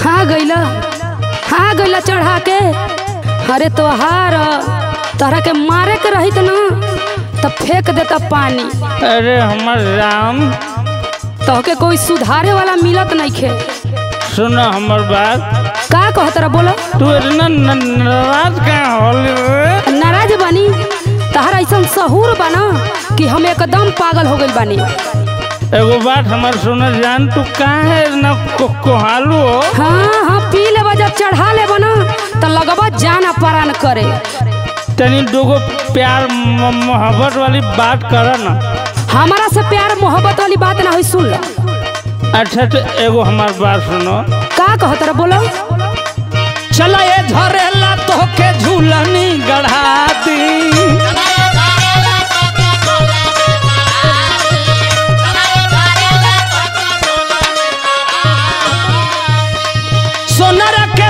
खा गईला चढ़ा के। अरे तोहार तोहरा के मारे के रही ना तो फेंक देता पानी। अरे हमर राम तोहके कोई सुधारे वाला मिलत नहीं खे। सुन हमर बात का कहत रहा बोलो। तू इतना नाराज का होली? नाराज बनी तोहरा ऐसा सहूर बना कि हम एकदम पागल हो गई बानी। एगो बात हमार सुना जान, तू काहे इतना कोहालू हो? हाँ पी लेबा जब चढ़ा लेबा ना तो लगबा जान अपरान करे। तनी दोगो प्यार मोहब्बत वाली बात कर ना। हमारा से प्यार मोहब्बत वाली बात ना हुई सुन लो। अच्छा तो एगो हमार बात सुनो। का कहत रहा बोलो। चला ये धरेला तोहके झूलनी गढ़ा दी।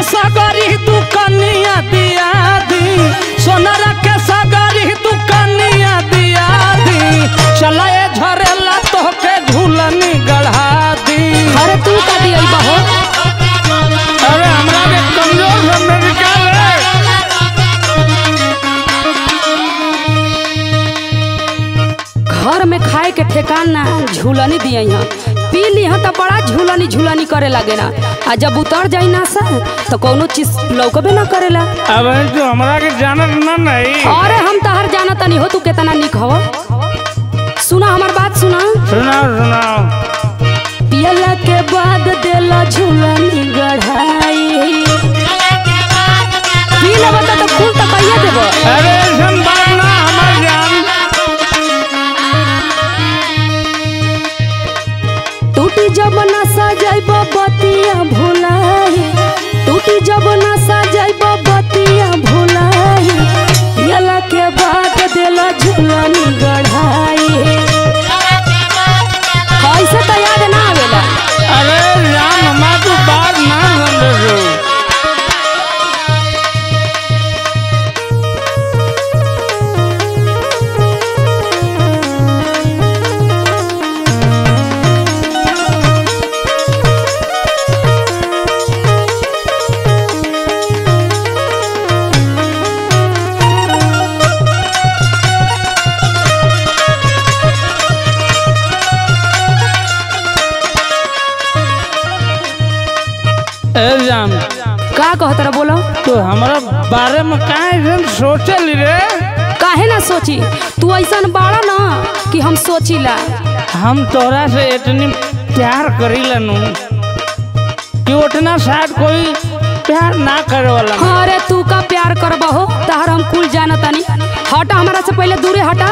सागरी तू कनिया दिया दी, सोनरा के सागरी तू कनिया दिया दी, चला ये झरेला तोहके झूलनी गढ़ा दी। अरे तू का दिया बहो। अरे हमरा के कमजोर है मृदिका रे। घर में खाए के ठिकाना झूलनी दिया यहाँ पी ली तो बड़ा झूलनी झूलनी करे लगे ना, आ जब उतर जाई ना सा तो कोनो चीज लौकबे ना करेला। अब तो हमरा के जानत ना नहीं। अरे हम तहर जानत नहीं हो तू कितना निक हो। सुना हमार बात सुना। सुनाओ। पियला के बाद देला झूलनी गढ़ाई। पी लेबा तो फूल तो कहिए देबो। अरे हम बाना हमार जान। टूटी जब ना सजाइब बतिया भुलाई, टूटी जब ना सजाइब बतिया भुलाई, पियला के बाद देला झूलनी गढ़ाई। कैसे तो याद ना आवेला। अरे राम हमार तू बार ना समझो। का कहत रहा बोलो। तो हमारा बारे में काहे सोचल रे? काहे ना सोची तू ऐसा बाड़ा ना कि हम सोचीला। हम तोरा से इतनी प्यार करीला नू कि उतना शायद कोई प्यार ना करे वाला। अरे तू का प्यार करबा हो तहर हम कुल जानतानी। हटा हमारा से पहले दूरे हटा।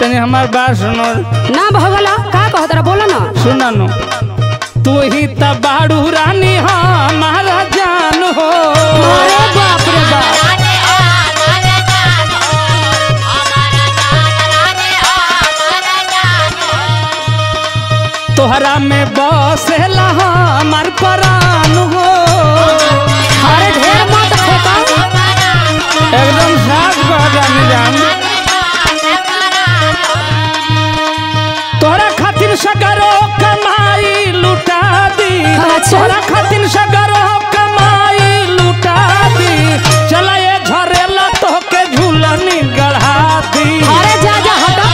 तनी हमार बात सुनो ना भगला। का कहत रहा बोलो ना। सुना नू तू ही तबाड़ू रानी हो हमारा जान हो। अरे बाप रे बाप। तोहरा में बसेला हमार प्राण हो। अरे ढेर मत फेंका। एकदम साफ कह जानी जान। तोहरा खातिर सगरो कमाई लुटा दी। तोरा खातिर सगरो कमाई लुटा दी, चला ये झरेला तोहके झूलनी गढ़ा दी। अरे जा जा हटा।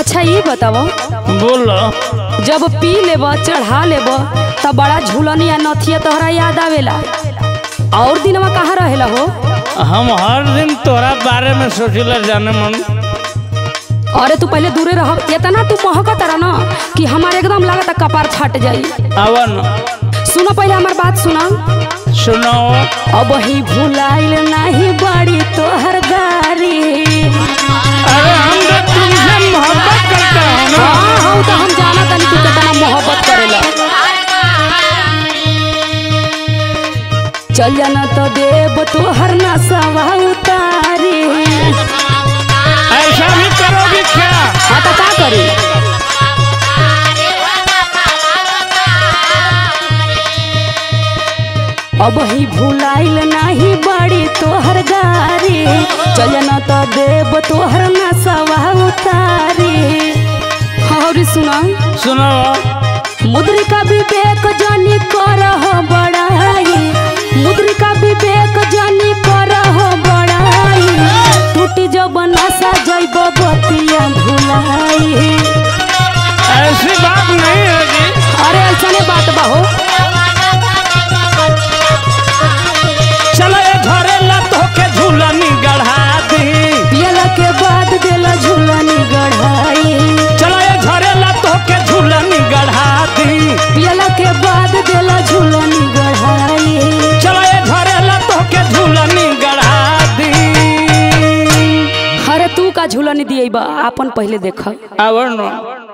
अच्छा ये बताओ बोलो। जब पी लेबा चढ़ा लेबा तब बड़ा झूलनी या नथिया तोहरा याद आवेला। और दिनमा कहाँ रहेला हो? हम हर दिन तोहरा बारे में सोचीला जाने मन। अरे तू पहले दूरे रह। इतना तू महकत रह ना कि हमारे एकदम लागत कपार फट जाई। आवन सुनो पहले हमार बात सुना। सुनो। अब ही भुलाइल नहीं बाड़ी तोहर गारी। अरे हम तुमसे मोहब्बत करता है ना। हाँ तो हम जाना तनी तू कितना मोहब्बत करेला। चल जाना तो देव तुहर ना सवा उतारी। ऐसा भी करोगी क्या? हाँ तो क्या करी? अब ही भूलाइल नहीं बड़ी तोहर गारी, चल जाना तो देव तुहर ना सवा उतारी। और सुना सुना मुद्रिका विवेक जानी करहो बड़ाई, मुद्रिका विवेक जानी करहो बड़ाई, टूटी जबना सा जैब बतिया भुलाई। ऐसी बात नहीं है जी। अरे ऐसा नहीं बात बाहो। चलो ये घरे लतो के झूलनी गढ़ा दी, पियला के बाद देला झूलनी गढ़ाई। चलो ये घरे लतो के झूलनी गढ़ा पियला के बाद देला झूलनी गढ़ाई। चलो ये घरे लतो के झूलनी गढ़ा दी। हरे तू का झूलनी दिए बा अपन पहले देखा आवर न।